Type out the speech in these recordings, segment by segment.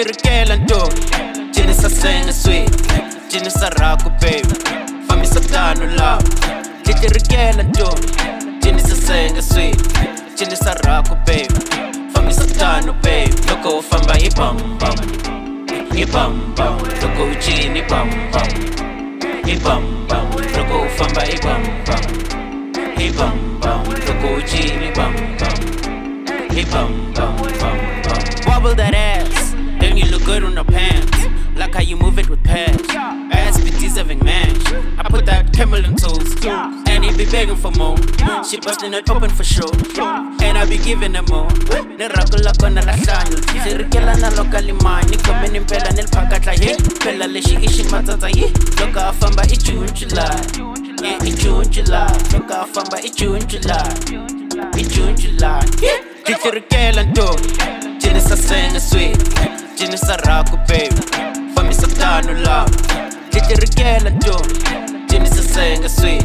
Tirikela ntombi Jini sasenga sweet Jini saraku baby Fami satanu love Tirikela ntombi Jini sasenga sweet Jini saraku baby Fami satanu baby Loko ufamba hi bam bam Hi bam bam Loko uchini bam bam Hi bam bam Loko ufamba hi bam bam Hi bam bam Loko uchini bam bam Hi bam bam Wobble that ass, then you look good on the pants. Like how you move it with pads. Ass bitties having match. I put that camel in toes too. And he be begging for more. She bustin' it open for sure. And I be giving them more. Nerakula kona la sanyo. Sirikela na lokali mani. Come in pela nil pakata ye. Pela leshi ishi matata ye. Loka afamba ichu nchula. Yeah, ichu nchula. Loka afamba ichu nchula. Ichu nchula. Sirikela ntombi. Jini sasenga sweet, jini saraku baby, fami satanu love. Jitirikela ntombi, jini sasenga sweet,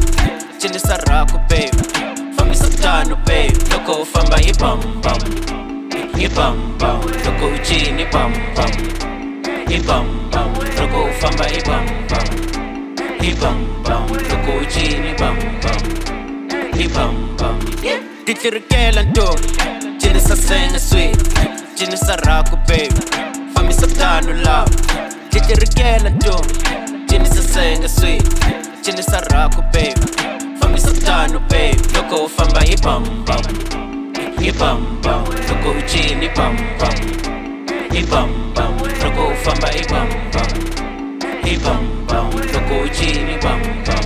jini saraku baby, fami satanu baby. Loko ufamba hi bam bam, hi bam bam. Loko uchini bam bam, hi bam bam. Loko ufamba hi bam bam, hi bam bam. Loko uchini bam bam, hi bam bam. Jitirikela ntombi, jini sasenga sweet. Jini saraku baby, fami satanu love. Jitirikela ntombi, jini sasenga sweet. Jini saraku baby, fami satanu baby. Loko ufamba hi bam bam, hi bam bam. Loko uchini bam bam, hi bam bam. Loko ufamba hi bam bam, hi bam bam. Loko uchini bam bam,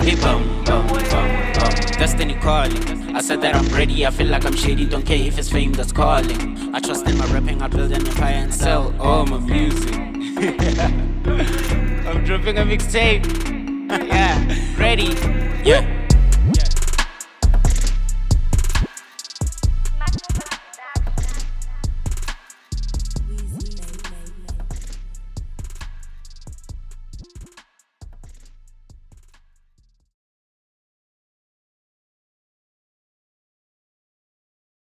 hi bam bam bam. Destiny calling. I said that I'm ready, I feel like I'm shady. Don't care if it's fame that's calling. I trust in my rapping, I build an empire and sell all my music. I'm dropping a mixtape. Yeah, ready. Yeah.